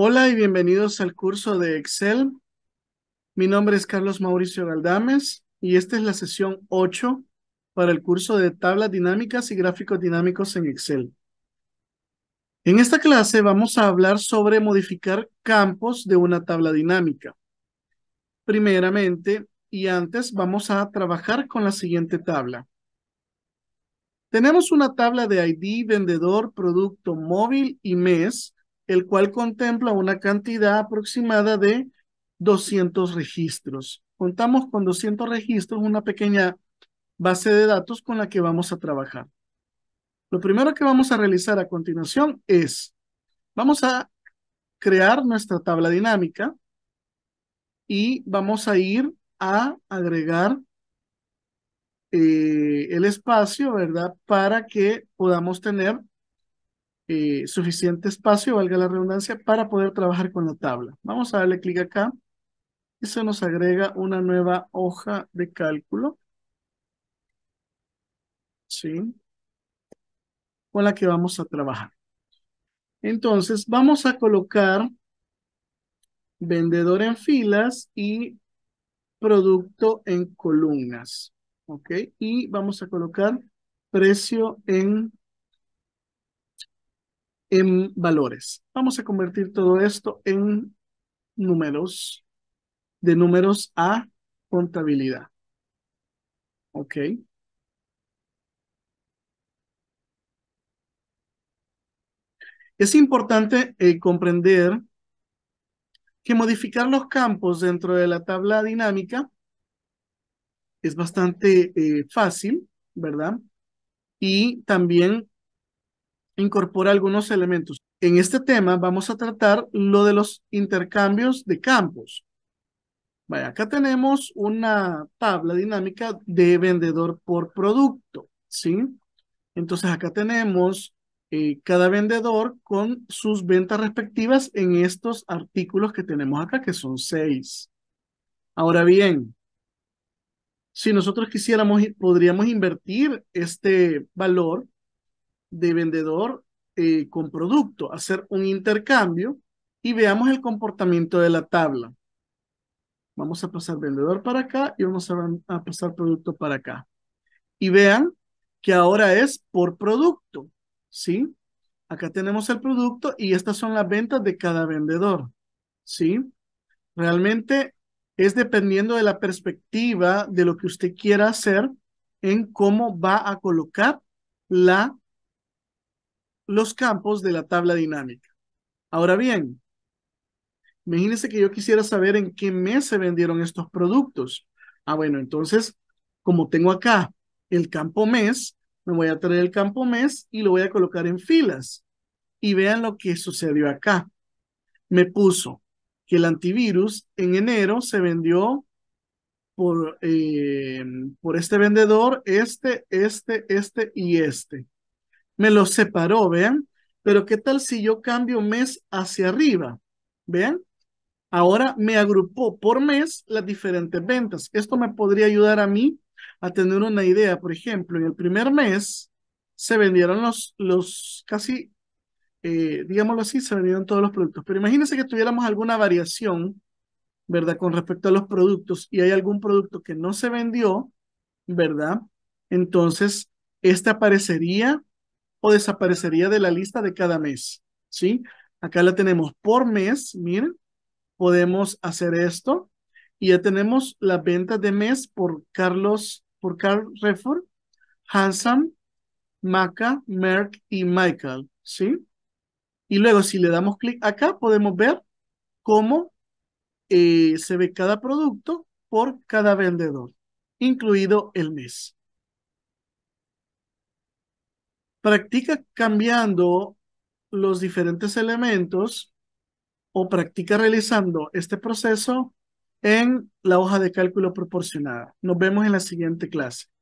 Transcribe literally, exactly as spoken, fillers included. Hola y bienvenidos al curso de Excel. Mi nombre es Carlos Mauricio Galdames y esta es la sesión ocho para el curso de Tablas Dinámicas y Gráficos Dinámicos en Excel. En esta clase vamos a hablar sobre modificar campos de una tabla dinámica. Primeramente y antes vamos a trabajar con la siguiente tabla. Tenemos una tabla de I D, vendedor, producto, móvil y mes, el cual contempla una cantidad aproximada de doscientos registros. Contamos con doscientos registros, una pequeña base de datos con la que vamos a trabajar. Lo primero que vamos a realizar a continuación es, vamos a crear nuestra tabla dinámica y vamos a ir a agregar eh, el espacio, ¿verdad? Para que podamos tener Eh, suficiente espacio, valga la redundancia, para poder trabajar con la tabla. Vamos a darle clic acá. Eso nos agrega una nueva hoja de cálculo. ¿Sí? Con la que vamos a trabajar. Entonces, vamos a colocar vendedor en filas y producto en columnas. ¿Ok? Y vamos a colocar precio en en valores. Vamos a convertir todo esto en números, de números a contabilidad. Ok. Es importante eh, comprender que modificar los campos dentro de la tabla dinámica es bastante eh, fácil, ¿verdad? Y también incorpora algunos elementos. En este tema vamos a tratar lo de los intercambios de campos. Vaya, acá tenemos una tabla dinámica de vendedor por producto, ¿sí? Entonces acá tenemos eh, cada vendedor con sus ventas respectivas en estos artículos que tenemos acá, que son seis. Ahora bien, si nosotros quisiéramos, podríamos invertir este valor de vendedor eh, con producto, hacer un intercambio y veamos el comportamiento de la tabla. Vamos a pasar vendedor para acá y vamos a, a pasar producto para acá. Y vean que ahora es por producto, ¿sí? Acá tenemos el producto y estas son las ventas de cada vendedor, ¿sí? Realmente es dependiendo de la perspectiva de lo que usted quiera hacer en cómo va a colocar la los campos de la tabla dinámica. Ahora bien, imagínense que yo quisiera saber en qué mes se vendieron estos productos. Ah, bueno, entonces, como tengo acá el campo mes, me voy a traer el campo mes y lo voy a colocar en filas. Y vean lo que sucedió acá. Me puso que el antivirus en enero se vendió por, eh, por este vendedor, este, este, este y este. Me los separó, vean. Pero ¿qué tal si yo cambio mes hacia arriba? Vean. Ahora me agrupó por mes las diferentes ventas. Esto me podría ayudar a mí a tener una idea. Por ejemplo, en el primer mes se vendieron los, los casi, eh, digámoslo así, se vendieron todos los productos. Pero imagínense que tuviéramos alguna variación, ¿verdad? Con respecto a los productos y hay algún producto que no se vendió, ¿verdad? Entonces, este aparecería o desaparecería de la lista de cada mes, ¿sí? Acá la tenemos por mes, miren, podemos hacer esto, y ya tenemos las ventas de mes por Carlos, por Carl Reford, Handsome, Maca, Merck y Michael, ¿sí? Y luego si le damos clic acá, podemos ver cómo eh, se ve cada producto por cada vendedor, incluido el mes. Practica cambiando los diferentes elementos o practica realizando este proceso en la hoja de cálculo proporcionada. Nos vemos en la siguiente clase.